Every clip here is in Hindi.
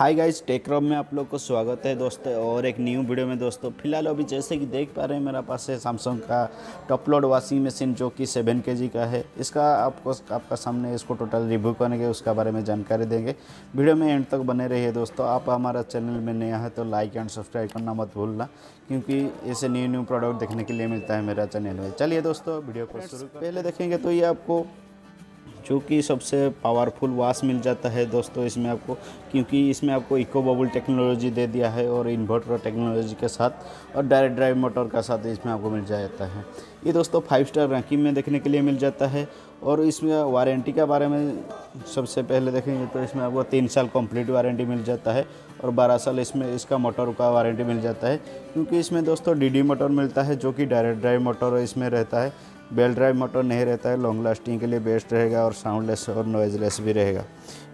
हाय गाइस, टेक रॉक में आप लोग को स्वागत है दोस्तों और एक न्यू वीडियो में। दोस्तों फिलहाल अभी जैसे कि देख पा रहे हैं, मेरा पास है सैमसंग का टॉप लोड वॉशिंग मशीन जो कि 7 kg का है। इसका आपका सामने इसको टोटल रिव्यू करेंगे, उसका बारे में जानकारी देंगे। वीडियो में एंड तक बने रहिए दोस्तों। आप हमारा चैनल में नया है तो लाइक एंड सब्सक्राइब करना मत भूलना, क्योंकि ऐसे न्यू प्रोडक्ट देखने के लिए मिलता है मेरा चैनल में। चलिए दोस्तों वीडियो को शुरू पहले देखेंगे तो ये आपको जो कि सबसे पावरफुल वाश मिल जाता है दोस्तों इसमें आपको, क्योंकि इसमें आपको इको बबल टेक्नोलॉजी दे दिया है और इन्वर्टर टेक्नोलॉजी के साथ और डायरेक्ट ड्राइव मोटर का साथ इसमें आपको मिल जाता है। ये दोस्तों 5 स्टार रैंकिंग में देखने के लिए मिल जाता है। और इसमें वारंटी के बारे में सबसे पहले देखेंगे तो इसमें आपको 3 साल कंप्लीट वारंटी मिल जाता है और 12 साल इसमें इसका मोटर का वारंटी मिल जाता है, क्योंकि इसमें दोस्तों DD मोटर मिलता है जो कि डायरेक्ट ड्राइव मोटर इसमें रहता है। बेल्ट ड्राइव मोटर नहीं रहता है, लॉन्ग लास्टिंग के लिए बेस्ट रहेगा और साउंडलेस और नॉइजलेस भी रहेगा।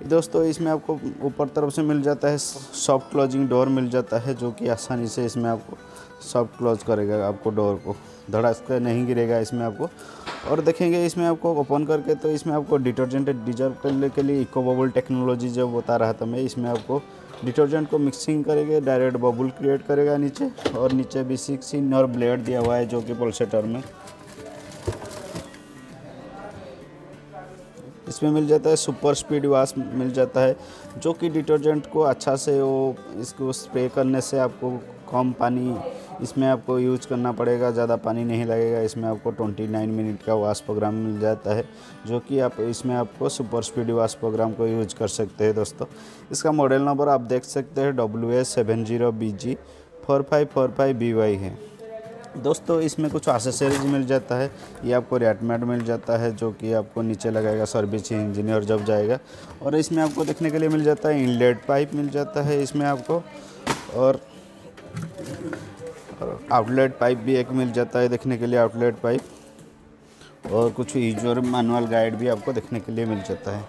दोस्तों इसमें आपको ऊपर तरफ से मिल जाता है सॉफ्ट क्लोजिंग डोर मिल जाता है, जो कि आसानी से इसमें आपको सॉफ्ट क्लोज करेगा, आपको डोर को धड़ास कर नहीं गिरेगा इसमें आपको। और देखेंगे इसमें आपको ओपन करके तो इसमें आपको डिटर्जेंट डिजर्व करने के लिए इको बबल टेक्नोलॉजी जब बता रहा था मैं, इसमें आपको डिटर्जेंट को मिक्सिंग करेंगे, डायरेक्ट बबल क्रिएट करेगा नीचे। और नीचे भी 6 इंच और ब्लेड दिया हुआ है जो कि पल्सेटर में इसमें मिल जाता है। सुपर स्पीड वाश मिल जाता है जो कि डिटर्जेंट को अच्छा से वो इसको स्प्रे करने से आपको कम पानी इसमें आपको यूज करना पड़ेगा, ज़्यादा पानी नहीं लगेगा। इसमें आपको 29 मिनट का वाश प्रोग्राम मिल जाता है, जो कि आप इसमें आपको सुपर स्पीड वाश प्रोग्राम को यूज कर सकते हैं दोस्तों। इसका मॉडल नंबर आप देख सकते हैं WS70BG4545BY है दोस्तों। इसमें कुछ एक्सेसरीज मिल जाता है, ये आपको रेटमेट मिल जाता है जो कि आपको नीचे लगाएगा सर्विस इंजीनियर जब जाएगा। और इसमें आपको देखने के लिए मिल जाता है इनलेट पाइप मिल जाता है इसमें आपको, और आउटलेट पाइप भी एक मिल जाता है देखने के लिए आउटलेट पाइप। और कुछ यूजर मैनुअल गाइड भी आपको देखने के लिए मिल जाता है।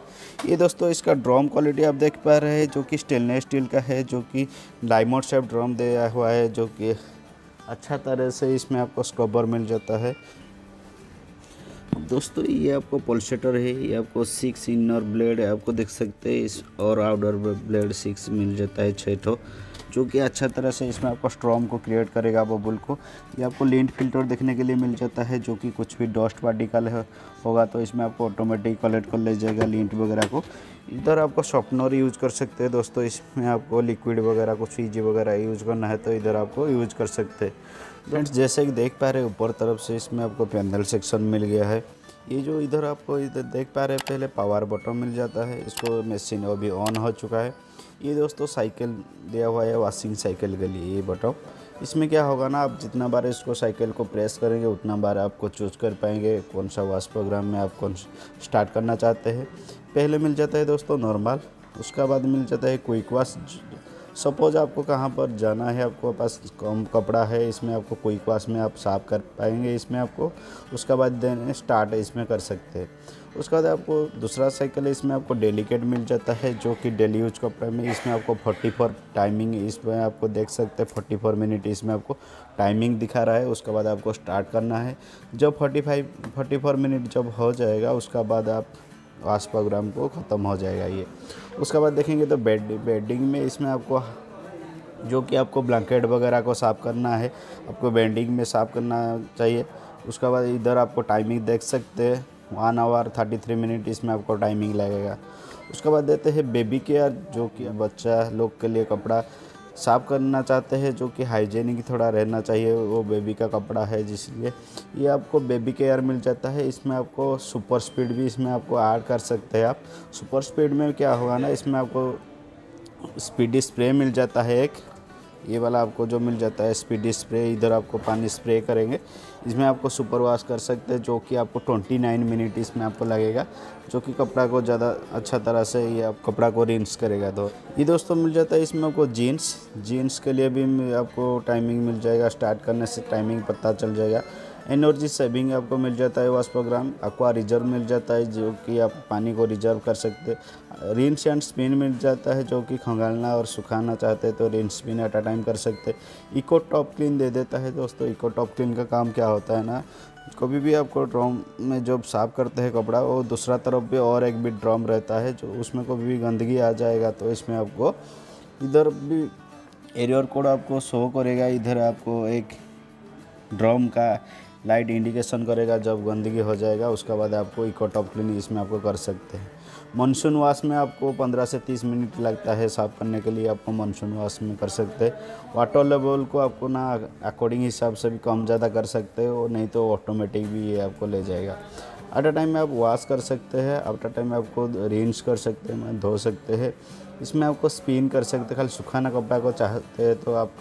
ये दोस्तों इसका ड्रम क्वालिटी आप देख पा रहे हैं जो कि स्टेनलेस स्टील का है, जो कि डायमंड शेप ड्रम दिया हुआ है, जो कि अच्छा तरह से इसमें आपको स्क्रबर मिल जाता है दोस्तों। ये आपको पल्सेटर है, ये आपको 6 इनर ब्लेड आपको देख सकते हैं इस, और आउटर ब्लेड 6 मिल जाता है 6 ठो, जो कि अच्छा तरह से इसमें आपको स्ट्रॉम को क्रिएट करेगा बबुल को। ये आपको लिंट फिल्टर देखने के लिए मिल जाता है, जो कि कुछ भी डस्ट पार्टिकल होगा तो इसमें आपको ऑटोमेटिक कलेक्ट कर ले जाएगा लिंट वगैरह को। इधर आपको शॉर्पनर यूज कर सकते हैं दोस्तों, इसमें आपको लिक्विड वगैरह कुछ ईजी वगैरह यूज करना है तो इधर आपको यूज कर सकते हैं फ्रेंड्स। जैसे कि देख पा रहे ऊपर तरफ से इसमें आपको पैनल सेक्शन मिल गया है। ये जो इधर आपको इधर देख पा रहे पहले पावर बटन मिल जाता है, इसको मशीन अभी ऑन हो चुका है। ये दोस्तों साइकिल दिया हुआ है वॉशिंग साइकिल के लिए ये बटन। इसमें क्या होगा ना, आप जितना बार इसको साइकिल को प्रेस करेंगे उतना बार आपको चूज़ कर पाएंगे कौन सा वाश प्रोग्राम में आप कौन स्टार्ट करना चाहते हैं। पहले मिल जाता है दोस्तों नॉर्मल, उसका बाद मिल जाता है क्विक वाश। सपोज आपको कहाँ पर जाना है, आपको पास कम कपड़ा है, इसमें आपको क्विक वाश में आप साफ़ कर पाएंगे इसमें आपको। उसका बाद देन स्टार्ट इसमें कर सकते हैं। उसका बाद आपको दूसरा साइकिल है, इसमें आपको डेलीकेट मिल जाता है जो कि डेली यूज कपड़े में। इसमें आपको 44 टाइमिंग इसमें आपको देख सकते हैं 44 मिनट इसमें आपको टाइमिंग दिखा रहा है। उसके बाद आपको स्टार्ट करना है, जब 44 मिनट जब हो जाएगा उसका बाद आप वाश प्रोग्राम को ख़त्म हो जाएगा ये। उसके बाद देखेंगे तो बेडिंग में इसमें आपको जो कि आपको ब्लैंकेट वगैरह को साफ़ करना है, आपको बेडिंग में साफ़ करना चाहिए। उसके बाद इधर आपको टाइमिंग देख सकते हैं 1 आवर 33 मिनट इसमें आपको टाइमिंग लगेगा। उसके बाद देते हैं बेबी केयर, जो कि बच्चा लोग के लिए कपड़ा साफ़ करना चाहते हैं जो कि हाइजीनिक थोड़ा रहना चाहिए, वो बेबी का कपड़ा है जिसलिए ये आपको बेबी केयर मिल जाता है। इसमें आपको सुपर स्पीड भी इसमें आपको ऐड कर सकते हैं आप। सुपर स्पीड में क्या होगा ना, इसमें आपको स्पीड स्प्रे मिल जाता है एक, ये वाला आपको जो मिल जाता है स्पीड स्प्रे। इधर आपको पानी स्प्रे करेंगे, इसमें आपको सुपर वाश कर सकते हैं जो कि आपको 29 मिनट इसमें आपको लगेगा, जो कि कपड़ा को ज़्यादा अच्छा तरह से ये आप कपड़ा को रिंस करेगा। तो ये दोस्तों मिल जाता है इसमें आपको जीन्स के लिए भी आपको टाइमिंग मिल जाएगा, स्टार्ट करने से टाइमिंग पता चल जाएगा। एनर्जी सेविंग आपको मिल जाता है वाश प्रोग्राम। एक्वा रिजर्व मिल जाता है जो कि आप पानी को रिजर्व कर सकते। रिंस एंड स्पिन मिल जाता है, जो कि खंगालना और सुखाना चाहते तो rinse spin at a time कर सकते। इको टॉप क्लीन दे देता है दोस्तों। इको टॉप क्लीन का काम क्या होता है ना, कभी भी आपको ड्रम में जब साफ़ करते हैं कपड़ा और दूसरा तरफ भी और एक भी ड्रम रहता है जो उसमें कभी भी गंदगी आ जाएगा तो इसमें आपको इधर भी एरियर कोड आपको शो करेगा। इधर आपको एक ड्रम का लाइट इंडिकेशन करेगा जब गंदगी हो जाएगा। उसके बाद आपको इको टॉप क्लीन इसमें आपको कर सकते हैं। मानसून वाश में आपको 15 से 30 मिनट लगता है साफ़ करने के लिए, आपको मानसून वाश में कर सकते हैं। वाटर लेवल को आपको ना अकॉर्डिंग हिसाब से भी कम ज़्यादा कर सकते हो, नहीं तो ऑटोमेटिक भी ये आपको ले जाएगा। आफ्टर टाइम में आप वॉश कर सकते हैं, आफ्टर टाइम में आपको रिंस कर सकते हैं, धो सकते हैं। इसमें आपको स्पिन कर सकते हैं, खाली सुखाना कपड़ा को चाहते हैं तो आप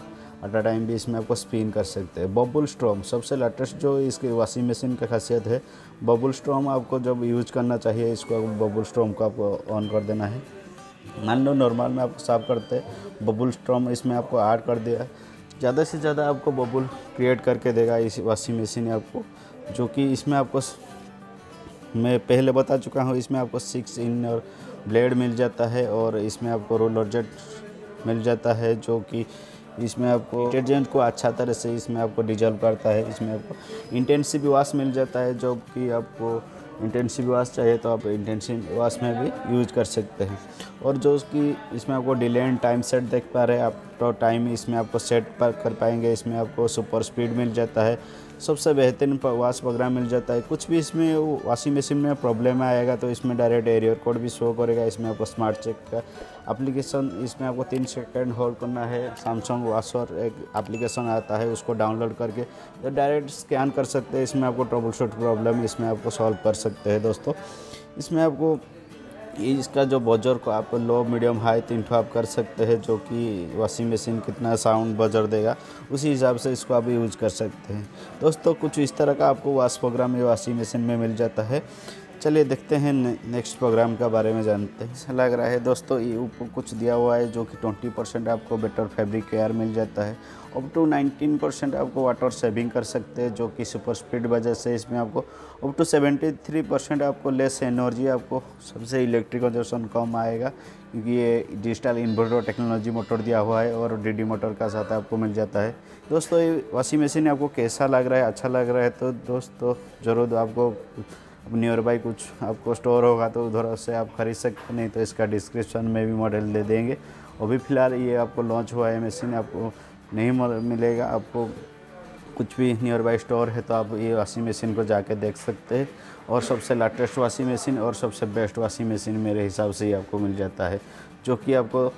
आफ्टर टाइम भी इसमें आपको स्पिन कर सकते हैं। बबल स्ट्रॉम सबसे लेटेस्ट जो इसकी वॉशिंग मशीन का खासियत है, बबल स्ट्रॉम आपको जब यूज करना चाहिए इसको बबल स्ट्रॉम को आपको ऑन कर देना है। मान लो नॉर्मल में आपको साफ करते हैं, बबल स्ट्रॉम इसमें आपको ऐड कर दिया। ज़्यादा से ज़्यादा आपको बबल क्रिएट करके देगा इस वॉशिंग मशीन आपको, जो कि इसमें आपको मैं पहले बता चुका हूँ। इसमें आपको 6 इंच और ब्लेड मिल जाता है और इसमें आपको रोलर जेट मिल जाता है, जो कि इसमें आपको डिटर्जेंट को अच्छा तरह से इसमें आपको डिजॉल्व करता है। इसमें आपको इंटेंसिव वॉश मिल जाता है, जो कि आपको इंटेंसिव वॉश चाहिए तो आप इंटेंसिव वॉश में भी यूज कर सकते हैं। और जो कि इसमें आपको डिले एंड टाइम सेट देख पा रहे हैं आप, तो टाइम इसमें आपको सेट पर कर पाएंगे। इसमें आपको सुपर स्पीड मिल जाता है, सबसे बेहतरीन वॉश प्रोग्राम मिल जाता है। कुछ भी इसमें वॉशिंग मशीन में प्रॉब्लम आएगा तो इसमें डायरेक्ट एरियर कोड भी शो करेगा। इसमें आपको स्मार्ट चेक का एप्लीकेशन इसमें आपको 3 सेकेंड होल्ड करना है। सैमसंग वॉशर एक एप्लीकेशन आता है, उसको डाउनलोड करके तो डायरेक्ट स्कैन कर सकते हैं। इसमें आपको ट्रबल शूट प्रॉब्लम इसमें आपको सॉल्व कर सकते हैं। दोस्तों इसमें आपको इसका जो बजर को आपको लो मीडियम हाई 3 आप कर सकते हैं, जो कि वॉशिंग मशीन कितना साउंड बजर देगा उसी हिसाब से इसको आप यूज़ कर सकते हैं। दोस्तों कुछ इस तरह का आपको वॉश प्रोग्राम ये वॉशिंग मशीन में मिल जाता है। चलिए देखते हैं नेक्स्ट प्रोग्राम के बारे में जानते हैं। ऐसा लग रहा है दोस्तों ये ऊपर कुछ दिया हुआ है, जो कि 20% आपको बेटर फैब्रिक केयर मिल जाता है, अप टू 19% आपको वाटर सेविंग कर सकते हैं, जो कि सुपर स्पीड वजह से इसमें आपको अप टू 73% आपको लेस एनर्जी आपको सबसे इलेक्ट्रिक कंजप्शन कम आएगा, क्योंकि ये डिजिटल इन्वर्टर टेक्नोलॉजी मोटर दिया हुआ है और डीडी मोटर का साथ आपको मिल जाता है। दोस्तों ये वॉशिंग मशीन आपको कैसा लग रहा है, अच्छा लग रहा है तो दोस्तों ज़रूर आपको नियर बाई कुछ आपको स्टोर होगा तो उधर से आप खरीद सकते, नहीं तो इसका डिस्क्रिप्शन में भी मॉडल दे देंगे। अभी फ़िलहाल ये आपको लॉन्च हुआ है मशीन, आपको नहीं मिलेगा। आपको कुछ भी नियर बाई स्टोर है तो आप ये वॉशिंग मशीन को जाके देख सकते हैं। और सबसे लेटेस्ट वॉशिंग मशीन और सबसे बेस्ट वॉशिंग मशीन मेरे हिसाब से ही आपको मिल जाता है, जो कि आपको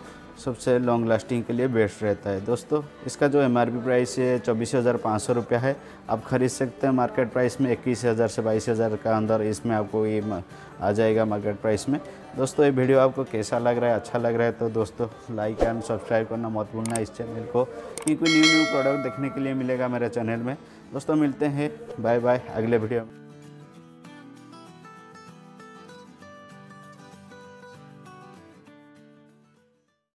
सबसे लॉन्ग लास्टिंग के लिए बेस्ट रहता है। दोस्तों इसका जो एमआरपी प्राइस है 24,500 रुपया है, आप खरीद सकते हैं। मार्केट प्राइस में 21,000 से 22,000 का अंदर इसमें आपको ये आ जाएगा मार्केट प्राइस में। दोस्तों ये वीडियो आपको कैसा लग रहा है, अच्छा लग रहा है तो दोस्तों लाइक एंड सब्सक्राइब करना मत भूलना इस चैनल को, क्योंकि न्यू प्रोडक्ट देखने के लिए मिलेगा मेरे चैनल में। दोस्तों मिलते हैं, बाय बाय अगले वीडियो में।